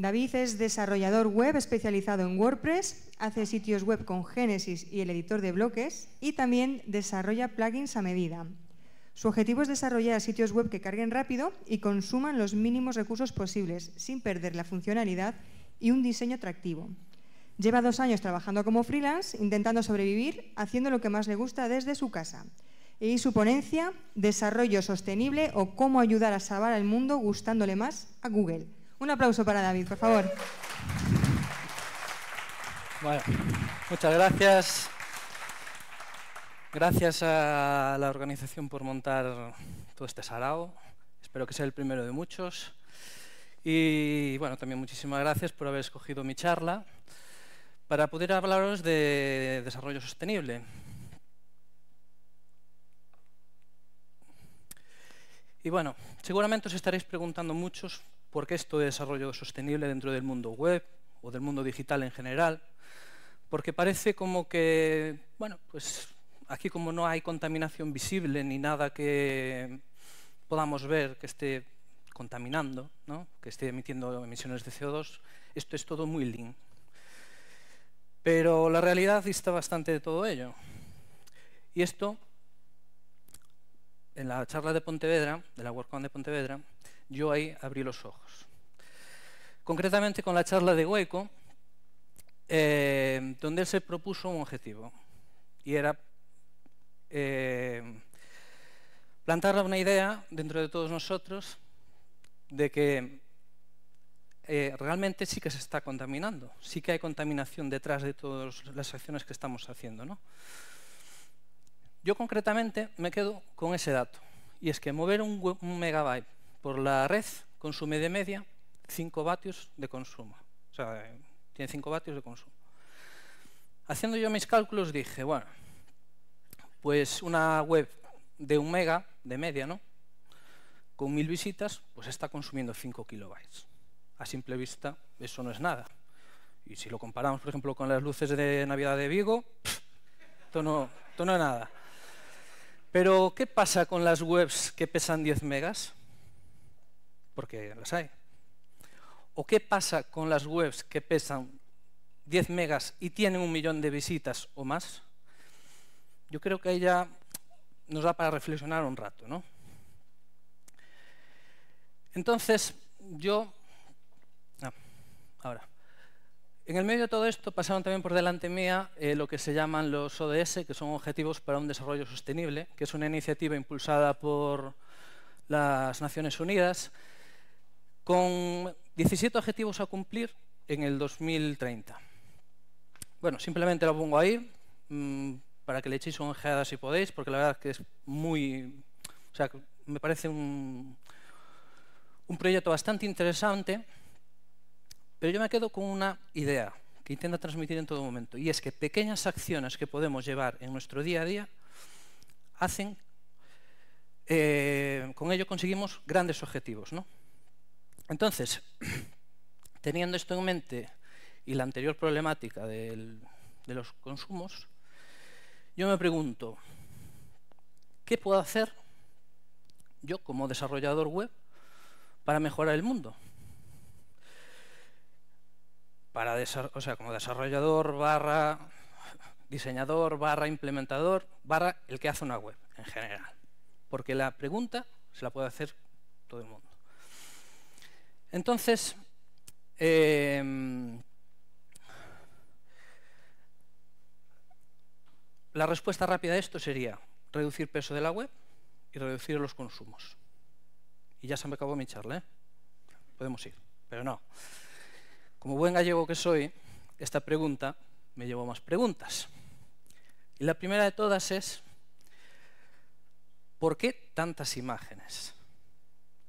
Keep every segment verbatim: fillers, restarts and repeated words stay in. David es desarrollador web especializado en WordPress, hace sitios web con Genesis y el editor de bloques y también desarrolla plugins a medida. Su objetivo es desarrollar sitios web que carguen rápido y consuman los mínimos recursos posibles, sin perder la funcionalidad y un diseño atractivo. Lleva dos años trabajando como freelance, intentando sobrevivir, haciendo lo que más le gusta desde su casa. Y su ponencia, Desarrollo Sostenible o Cómo ayudar a salvar al mundo gustándole más a Google. Un aplauso para David, por favor. Bueno, muchas gracias. Gracias a la organización por montar todo este sarao. Espero que sea el primero de muchos. Y bueno, también muchísimas gracias por haber escogido mi charla para poder hablaros de desarrollo sostenible. Y bueno, seguramente os estaréis preguntando muchos por qué esto de desarrollo sostenible dentro del mundo web o del mundo digital en general, porque parece como que, bueno, pues aquí como no hay contaminación visible ni nada que podamos ver que esté contaminando, ¿no?, que esté emitiendo emisiones de C O dos, esto es todo muy lean. Pero la realidad dista bastante de todo ello. Y esto, en la charla de Pontevedra, de la WordCon de Pontevedra, yo ahí abrí los ojos. Concretamente con la charla de Hueco, eh, donde él se propuso un objetivo, y era eh, plantar una idea dentro de todos nosotros de que eh, realmente sí que se está contaminando, sí que hay contaminación detrás de todas las acciones que estamos haciendo, ¿no? Yo concretamente me quedo con ese dato, y es que mover un, web, un megabyte por la red consume de media cinco vatios de consumo. O sea, tiene cinco vatios de consumo. Haciendo yo mis cálculos dije, bueno, pues una web de un mega, de media, ¿no?, con mil visitas, pues está consumiendo cinco kilobytes. A simple vista, eso no es nada. Y si lo comparamos, por ejemplo, con las luces de Navidad de Vigo, pff, esto, no, esto no es nada. Pero, ¿qué pasa con las webs que pesan diez megas? Porque las hay. ¿O qué pasa con las webs que pesan diez megas y tienen un millón de visitas o más? Yo creo que ahí ya nos da para reflexionar un rato, ¿no? Entonces, yo... Ah, ahora. En el medio de todo esto pasaron también por delante mía eh, lo que se llaman los O D S, que son Objetivos para un Desarrollo Sostenible, que es una iniciativa impulsada por las Naciones Unidas, con diecisiete objetivos a cumplir en el dos mil treinta. Bueno, simplemente lo pongo ahí mmm, para que le echéis una ojeada si podéis, porque la verdad que es muy... O sea, me parece un, un proyecto bastante interesante, pero yo me quedo con una idea que intento transmitir en todo momento, y es que pequeñas acciones que podemos llevar en nuestro día a día hacen... Eh, con ello conseguimos grandes objetivos, ¿no? Entonces, teniendo esto en mente y la anterior problemática del, de los consumos, yo me pregunto, ¿qué puedo hacer yo como desarrollador web para mejorar el mundo? Para desa- o sea, como desarrollador barra diseñador barra implementador barra el que hace una web en general. Porque la pregunta se la puede hacer todo el mundo. Entonces, eh, la respuesta rápida a esto sería reducir peso de la web y reducir los consumos. Y ya se me acabó mi charla, ¿eh? Podemos ir, pero no. Como buen gallego que soy, esta pregunta me llevó más preguntas. Y la primera de todas es, ¿por qué tantas imágenes?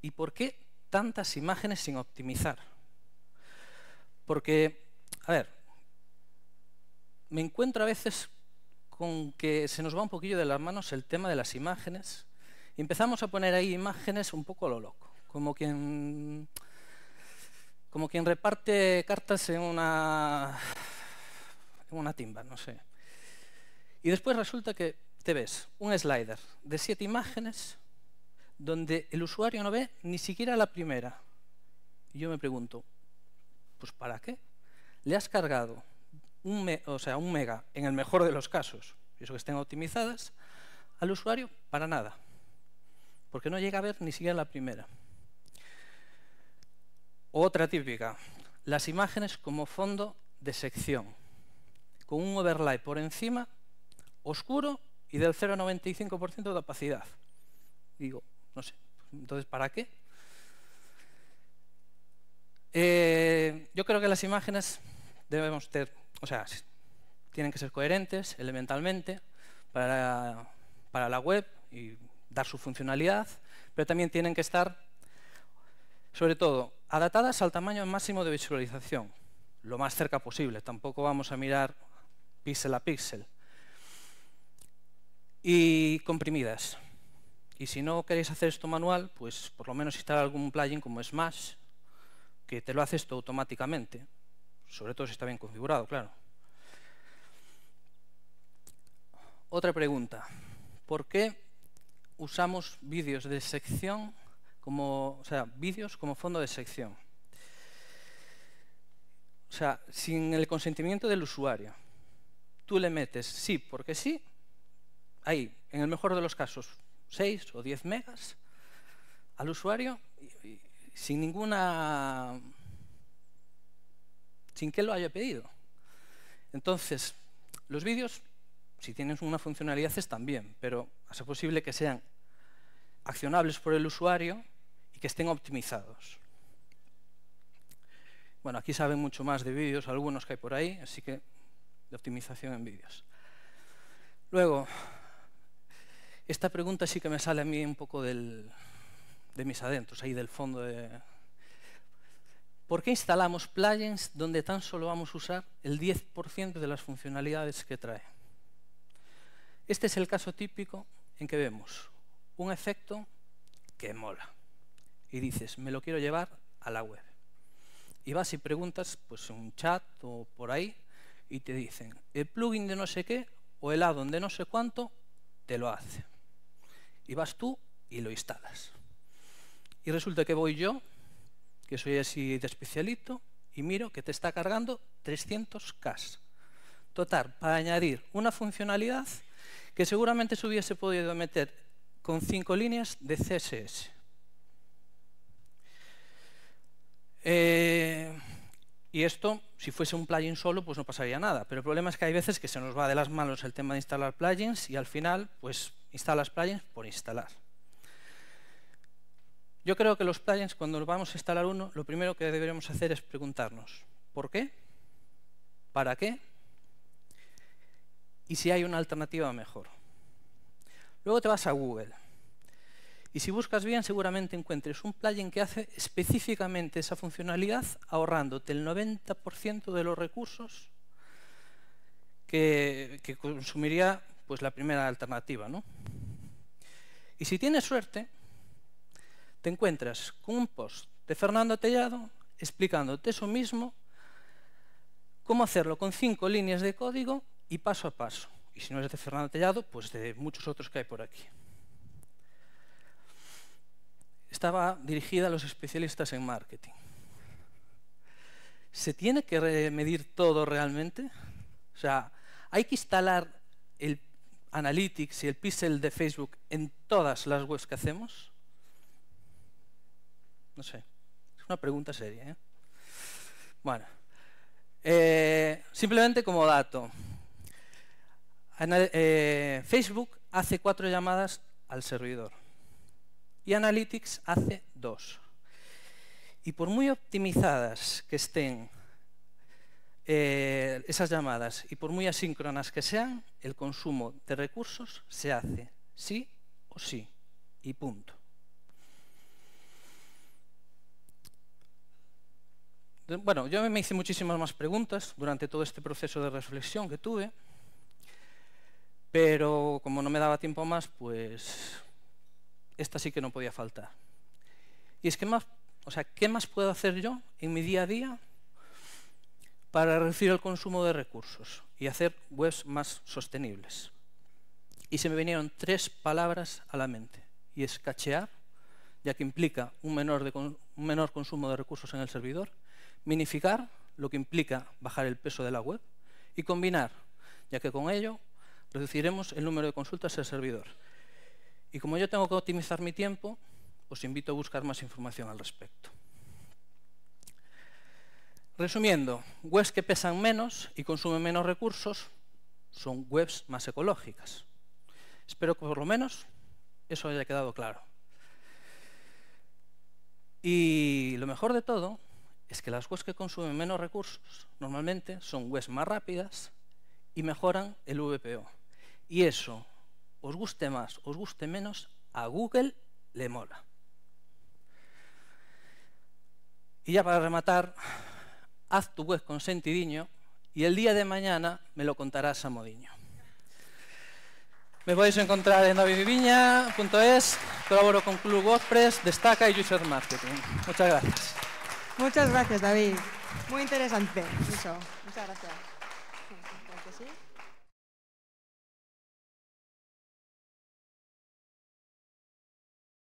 ¿Y por qué tantas imágenes sin optimizar? Porque, a ver, me encuentro a veces con que se nos va un poquillo de las manos el tema de las imágenes y empezamos a poner ahí imágenes un poco a lo loco, como quien, como quien reparte cartas en una, en una timba, no sé. Y después resulta que te ves un slider de siete imágenes donde el usuario no ve ni siquiera la primera. Y yo me pregunto, pues ¿para qué? Le has cargado un, me o sea, un mega, en el mejor de los casos, y eso que estén optimizadas, al usuario para nada, porque no llega a ver ni siquiera la primera. Otra típica, las imágenes como fondo de sección, con un overlay por encima, oscuro y del cero coma noventa y cinco por ciento de opacidad. Digo, no sé, entonces ¿para qué? Eh, yo creo que las imágenes debemos tener, o sea, tienen que ser coherentes elementalmente para, para la web y dar su funcionalidad, pero también tienen que estar, sobre todo, adaptadas al tamaño máximo de visualización, lo más cerca posible. Tampoco vamos a mirar píxel a píxel. Y comprimidas. Y si no queréis hacer esto manual, pues por lo menos instalar algún plugin como Smash, que te lo hace esto automáticamente, sobre todo si está bien configurado, claro. Otra pregunta, ¿por qué usamos vídeos de sección como, o sea, vídeos como fondo de sección? O sea, sin el consentimiento del usuario. Tú le metes sí porque sí, ahí, en el mejor de los casos, seis o diez megas al usuario, y, y, sin ninguna, sin que lo haya pedido. Entonces, los vídeos, si tienen una funcionalidad, están bien, pero a ser posible que sean accionables por el usuario y que estén optimizados. Bueno, aquí saben mucho más de vídeos, algunos que hay por ahí, así que de optimización en vídeos. Luego, esta pregunta sí que me sale a mí un poco del... de mis adentros, ahí del fondo de... ¿Por qué instalamos plugins donde tan solo vamos a usar el diez por ciento de las funcionalidades que trae? Este es el caso típico en que vemos un efecto que mola y dices, me lo quiero llevar a la web. Y vas y preguntas pues, en un chat o por ahí y te dicen, el plugin de no sé qué o el add-on de no sé cuánto te lo hace. Y vas tú y lo instalas. Y resulta que voy yo, que soy así de especialito, y miro que te está cargando trescientos K. Total, para añadir una funcionalidad que seguramente se hubiese podido meter con cinco líneas de C S S. Eh, y esto, si fuese un plugin solo, pues no pasaría nada. Pero el problema es que hay veces que se nos va de las manos el tema de instalar plugins y al final, pues instalas plugins por instalar. Yo creo que los plugins, cuando vamos a instalar uno, lo primero que deberíamos hacer es preguntarnos ¿por qué? ¿Para qué? Y si hay una alternativa mejor. Luego te vas a Google. Y si buscas bien, seguramente encuentres un plugin que hace específicamente esa funcionalidad, ahorrándote el noventa por ciento de los recursos que, que consumiría pues, la primera alternativa, ¿no? Y si tienes suerte, te encuentras con un post de Fernando Tellado explicándote eso mismo, cómo hacerlo con cinco líneas de código y paso a paso. Y si no es de Fernando Tellado, pues de muchos otros que hay por aquí. Estaba dirigida a los especialistas en marketing. ¿Se tiene que remedir todo realmente? O sea, ¿hay que instalar el Analytics y el pixel de Facebook en todas las webs que hacemos? No sé, es una pregunta seria, ¿eh? Bueno, eh, simplemente como dato, Anal eh, Facebook hace cuatro llamadas al servidor y Analytics hace dos. Y por muy optimizadas que estén eh, esas llamadas y por muy asíncronas que sean, el consumo de recursos se hace sí o sí y punto. Bueno, yo me hice muchísimas más preguntas durante todo este proceso de reflexión que tuve, pero como no me daba tiempo más, pues esta sí que no podía faltar. Y es que más, o sea, ¿qué más puedo hacer yo en mi día a día para reducir el consumo de recursos y hacer webs más sostenibles? Y se me vinieron tres palabras a la mente, y es cachear, ya que implica un menor, de, un menor consumo de recursos en el servidor, minificar, lo que implica bajar el peso de la web, y combinar, ya que con ello reduciremos el número de consultas al servidor. Y como yo tengo que optimizar mi tiempo, os invito a buscar más información al respecto. Resumiendo, webs que pesan menos y consumen menos recursos son webs más ecológicas. Espero que por lo menos eso haya quedado claro. Y lo mejor de todo es que las webs que consumen menos recursos normalmente son webs más rápidas y mejoran el V P O. Y eso, os guste más, os guste menos, a Google le mola. Y ya para rematar, haz tu web con sentidiño y el día de mañana me lo contarás a modiño. Me podéis encontrar en david viviña punto es, colaboro con Club WordPress, Destaca y User Marketing. Muchas gracias. Muchas gracias, David. Muy interesante. Mucho. Muchas gracias.